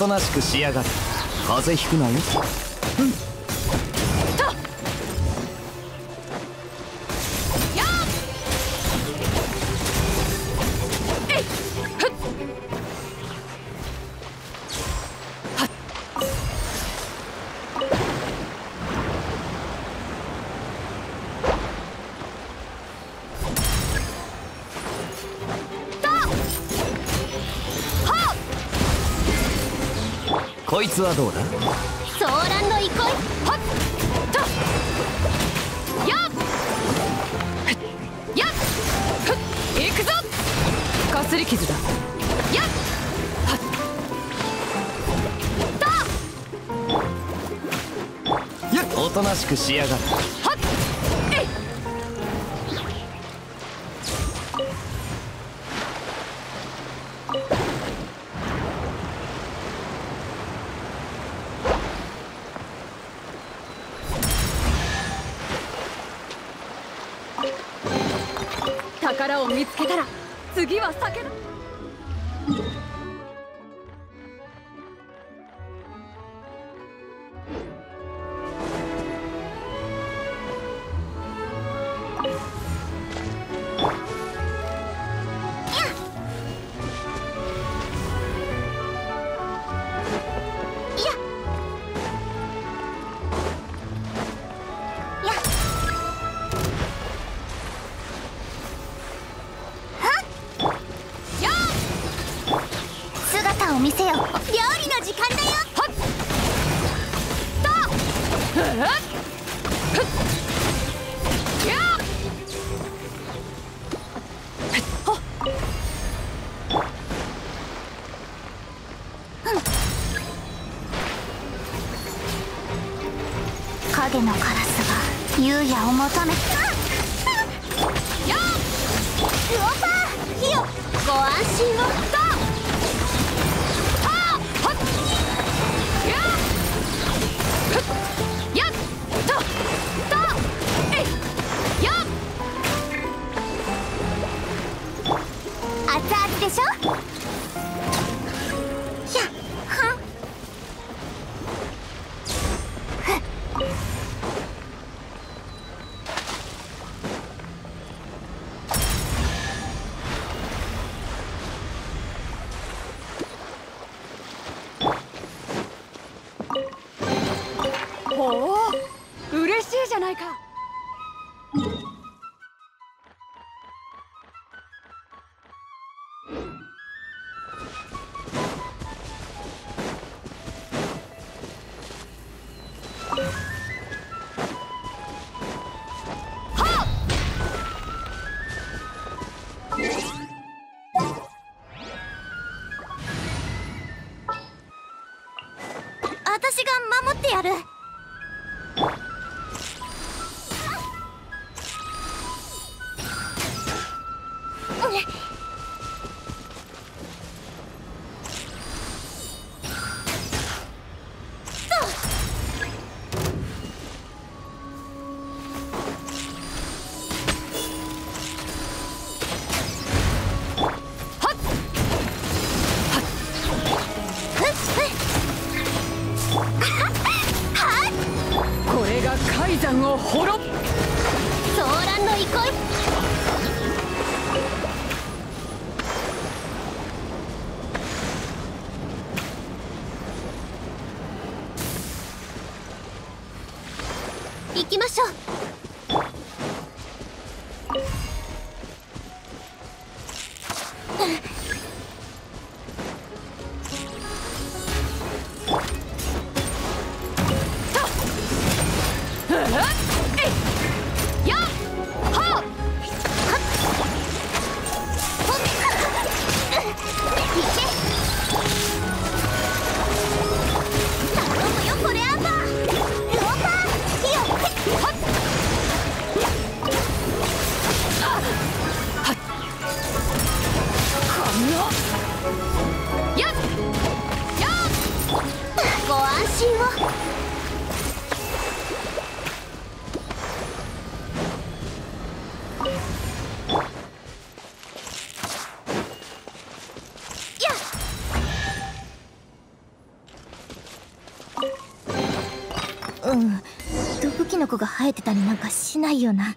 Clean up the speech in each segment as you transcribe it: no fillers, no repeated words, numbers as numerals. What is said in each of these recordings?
となしくしやがる。風邪ひくなよ。うん。 こいつはどうだ？ソーランの憩い。はっと。やっ。やっ。ふっ。行くぞ。かすり傷だ。やっ。はっ。と。やっ。おとなしくしやがる。はっ。えい。宝を見つけたら次は避けな。影のカラスが優雅を求めよっ、ウオパーヒヨ、ご安心をとはっやっととえいやっ、熱々でしょ。 私が守ってやる。 行きましょう。 頼むよ、これアンバー。 What? 毒キノコが生えてたりなんかしないよな。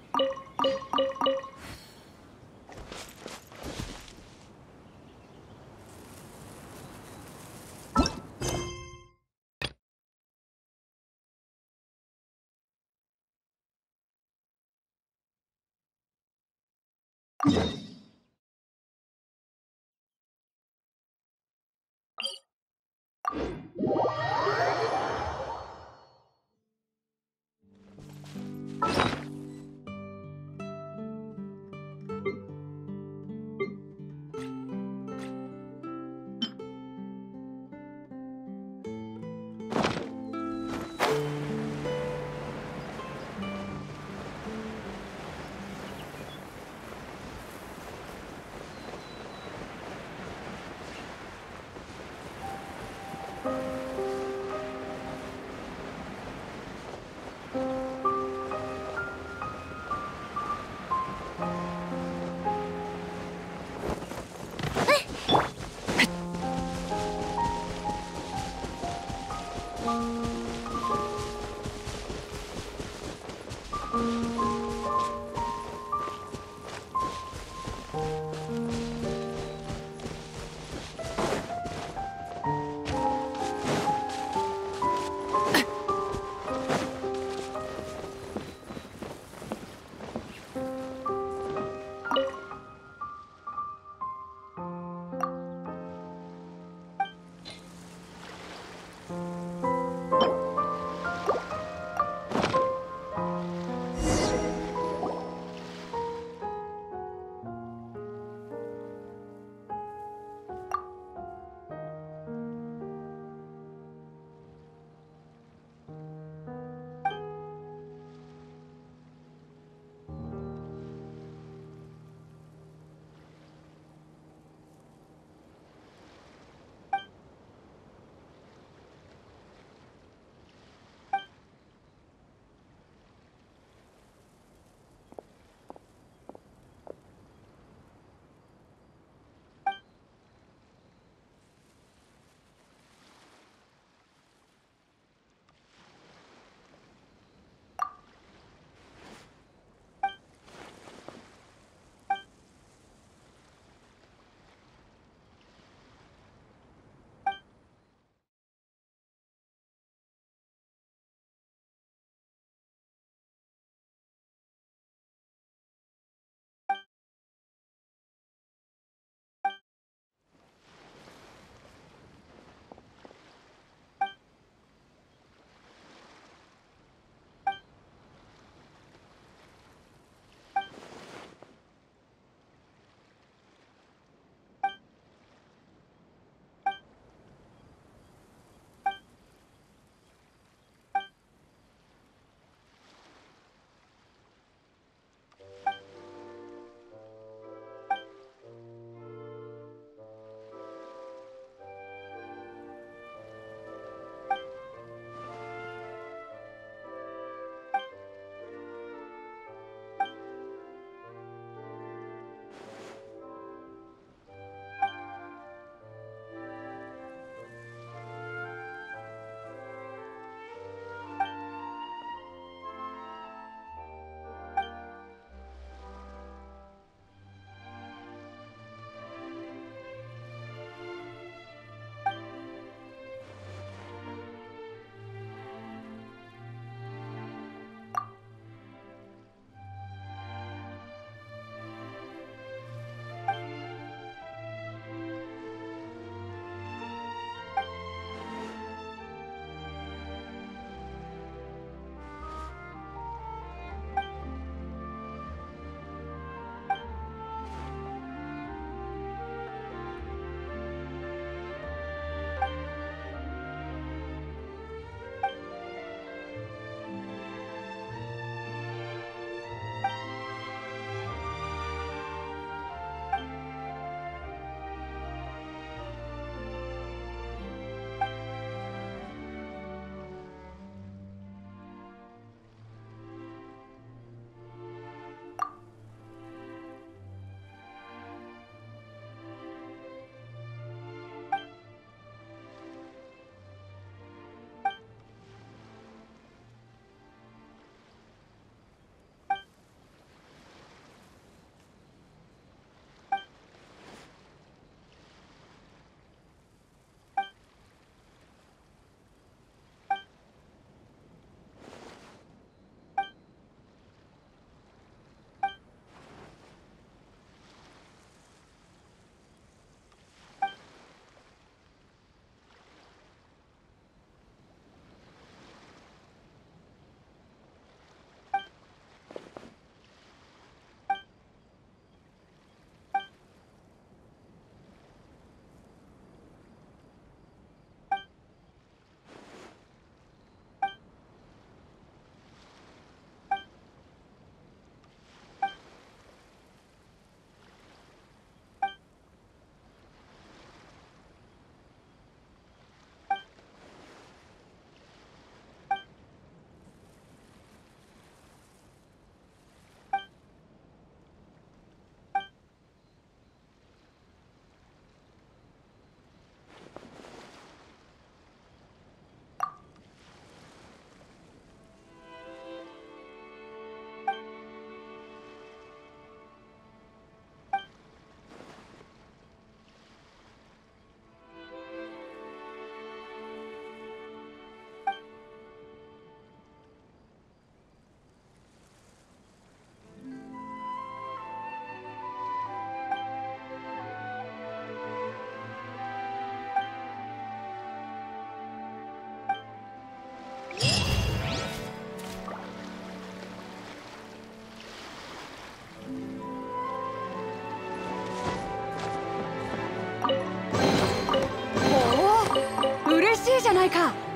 ないか。